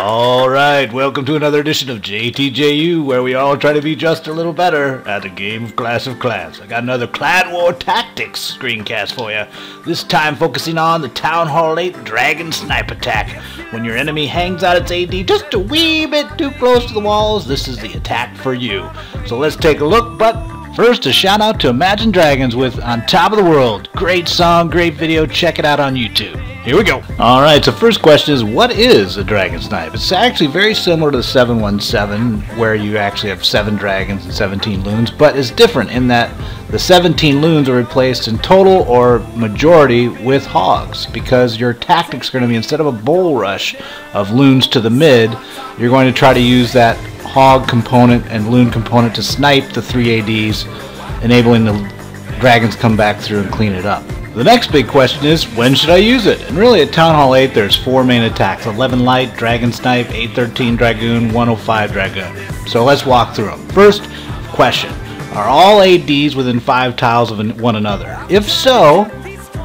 All right, welcome to another edition of JTJU, where we all try to be just a little better at a game of Clash of Clans. I got another Clan War Tactics screencast for you, this time focusing on the Town Hall 8 Dragon Snipe attack. When your enemy hangs out its AD just a wee bit too close to the walls, this is the attack for you. So let's take a look, but first, a shout out to Imagine Dragons with On Top of the World. Great song, great video, check it out on YouTube. Here we go. Alright, so first question is, what is a Dragon Snipe? It's actually very similar to the 717, where you actually have 7 dragons and 17 loons, but it's different in that the 17 loons are replaced in total or majority with hogs, because your tactics are going to be, instead of a bull rush of loons to the mid, you're going to try to use that hog component and loon component to snipe the 3 ADs, enabling the dragons to come back through and clean it up. The next big question is, when should I use it? And really at Town Hall 8 there's 4 main attacks: 11 Light, Dragon Snipe, 813 Dragoon, 105 Dragoon. So let's walk through them. First question, are all ADs within 5 tiles of one another? If so,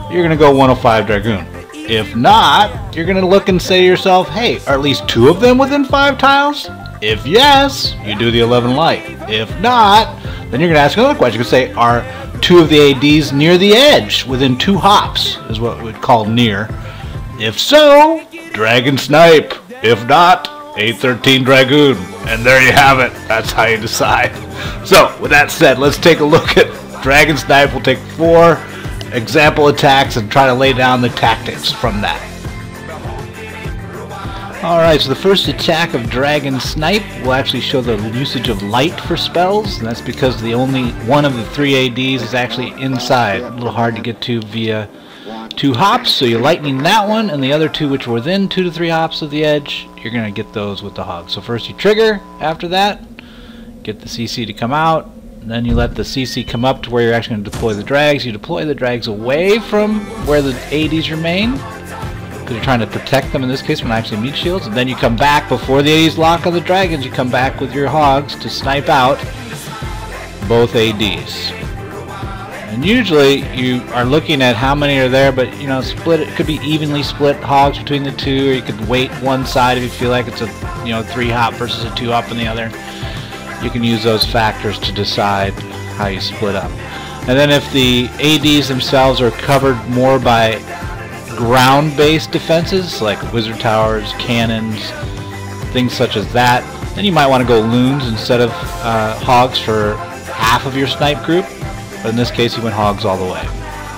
you're going to go 105 Dragoon. If not, you're going to look and say to yourself, hey, are at least 2 of them within 5 tiles? If yes, you do the 11 Light. If not, then you're going to ask another question. You can say, are 2 of the ADs near the edge within 2 hops, is what we'd call near? If so, Dragon Snipe. If not, 813 Dragoon. And there you have it. That's how you decide. So with that said, let's take a look at Dragon Snipe. We'll take 4 example attacks and try to lay down the tactics from that. Alright, so the first attack of Dragon Snipe will actually show the usage of light for spells, and that's because the only one of the 3 ADs is actually inside. A little hard to get to via 2 hops, so you're lightning that one, and the other 2 which were within 2 to 3 hops of the edge, you're going to get those with the hog. So first you trigger, after that, get the CC to come out, and then you let the CC come up to where you're actually going to deploy the drags. You deploy the drags away from where the ADs remain, because you're trying to protect them in this case from actually meat shields, and then you come back before the ADs lock on the dragons. You come back with your hogs to snipe out both ADs, and usually you are looking at how many are there, but you know, split it could be evenly split hogs between the 2, or you could wait one side if you feel like it's a 3 hop versus a 2 hop on the other. You can use those factors to decide how you split up. And then if the ADs themselves are covered more by ground-based defenses like wizard towers, cannons, things such as that, then you might want to go loons instead of hogs for half of your snipe group, but in this case you went hogs all the way.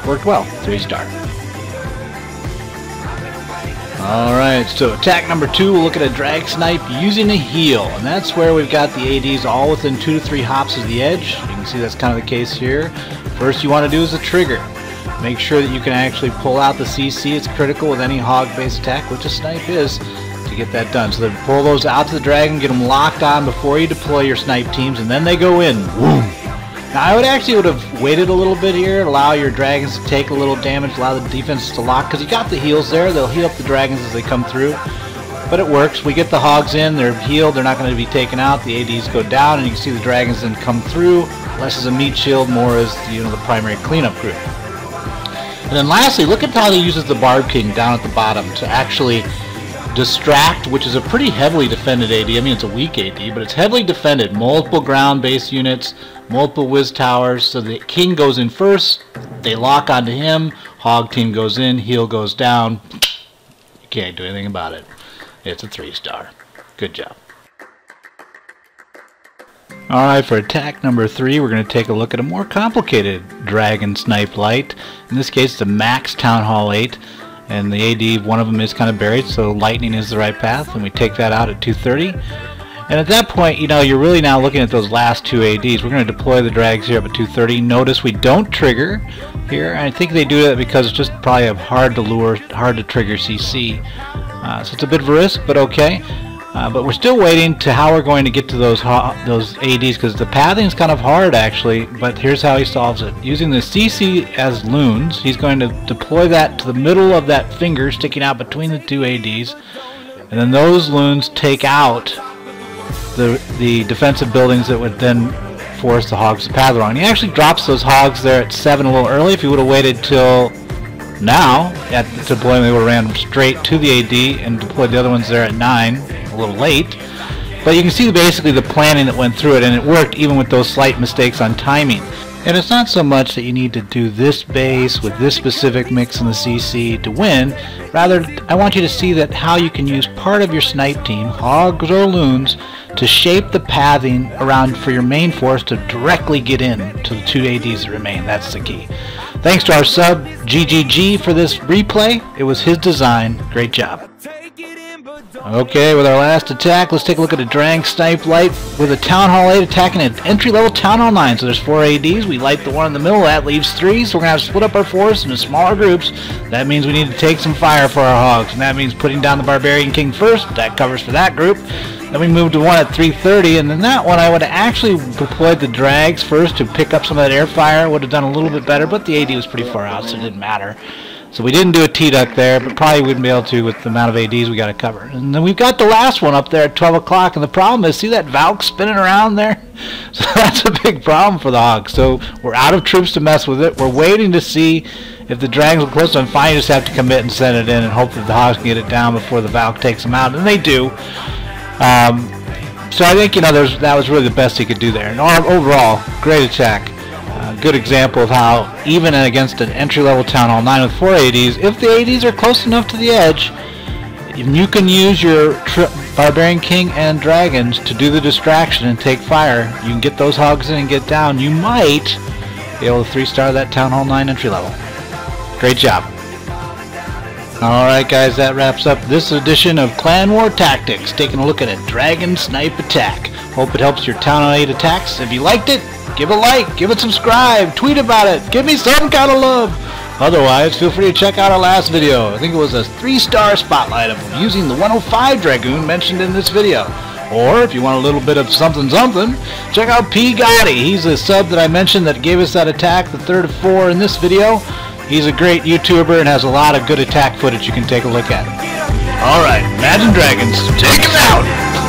Worked well. 3-star. Alright, so attack number 2, we'll look at a drag snipe using a heal, and that's where we've got the ADs all within 2 to 3 hops of the edge. You can see that's kind of the case here. First you want to do is a trigger. Make sure that you can actually pull out the CC. It's critical with any hog-based attack, which a snipe is, to get that done. So then pull those out to the dragon, get them locked on before you deploy your snipe teams, and then they go in. Woo! Now I would have waited a little bit here, allow your dragons to take a little damage, allow the defenses to lock, because you got the heals there. They'll heal up the dragons as they come through. But it works. We get the hogs in, they're healed, they're not going to be taken out, the ADs go down, and you can see the dragons then come through. Less is a meat shield, more is the primary cleanup group. And then lastly, look at how he uses the Barb King down at the bottom to actually distract, which is a pretty heavily defended AD. I mean, it's a weak AD, but it's heavily defended. Multiple ground-based units, multiple Wiz Towers, so the King goes in first, they lock onto him, Hog Team goes in, Heal goes down. You can't do anything about it. It's a 3-star. Good job. Alright, for attack number 3, we're going to take a look at a more complicated Dragon Snipe Light. In this case, the max Town Hall 8, and the AD, one of them is kind of buried, so lightning is the right path, and we take that out at 230. And at that point, you're really now looking at those last 2 ADs. We're going to deploy the drags here up at 230. Notice we don't trigger here, and I think they do that because it's just probably a hard to trigger CC. So it's a bit of a risk, but okay. But we're still waiting to how we're going to get to those ADs, because the pathing is kind of hard actually, but here's how he solves it. Using the CC as loons, he's going to deploy that to the middle of that finger sticking out between the 2 ADs, and then those loons take out the defensive buildings that would then force the hogs to path along. He actually drops those hogs there at 7 a little early. If he would have waited till now, at the deployment, they would have ran straight to the AD and deployed the other ones there at 9. a little late. But you can see basically the planning that went through it, and it worked even with those slight mistakes on timing. And it's not so much that you need to do this base with this specific mix in the CC to win. Rather, I want you to see that how you can use part of your snipe team, hogs or loons, to shape the pathing around for your main force to directly get in to the two ADs that remain. That's the key. Thanks to our sub, GGG, for this replay. It was his design. Great job. Okay, with our last attack, let's take a look at a Dragon Snipe light with a Town Hall 8 attacking an entry-level Town Hall 9. So there's 4 ADs. We light the one in the middle. That leaves 3. So we're going to have to split up our force into smaller groups. That means we need to take some fire for our hogs. And that means putting down the Barbarian King first. That covers for that group. Then we moved to one at 3:30, and in that one I would have actually deployed the drags first to pick up some of that air fire. Would have done a little bit better, but the AD was pretty far out, so it didn't matter. So we didn't do a T-duck there, but probably wouldn't be able to with the amount of ADs we got to cover. And then we've got the last one up there at 12 o'clock, and the problem is, see that Valk spinning around there? So that's a big problem for the Hogs. So we're out of troops to mess with it. We're waiting to see if the Dragons are close, and finally just have to commit and send it in and hope that the Hogs can get it down before the Valk takes them out, and they do. So I think, you know, that was really the best he could do there. And overall, great attack. Good example of how, even against an entry-level Town Hall 9 with 4 ADs, if the ADs are close enough to the edge, you can use your Barbarian King and Dragons to do the distraction and take fire. You can get those hogs in and get down. You might be able to 3-star that Town Hall 9 entry-level. Great job. Alright guys, that wraps up this edition of Clan War Tactics, taking a look at a Dragon Snipe attack. Hope it helps your Town Hall 8 attacks. If you liked it, give a like, give it subscribe, tweet about it, give me some kind of love. Otherwise, feel free to check out our last video. I think it was a 3-star spotlight of them using the 105 Dragoon mentioned in this video. Or, if you want a little bit of something, check out P. Gotti. He's a sub that I mentioned that gave us that attack, the 3rd of 4 in this video. He's a great YouTuber and has a lot of good attack footage you can take a look at. Alright, Imagine Dragons, take us out!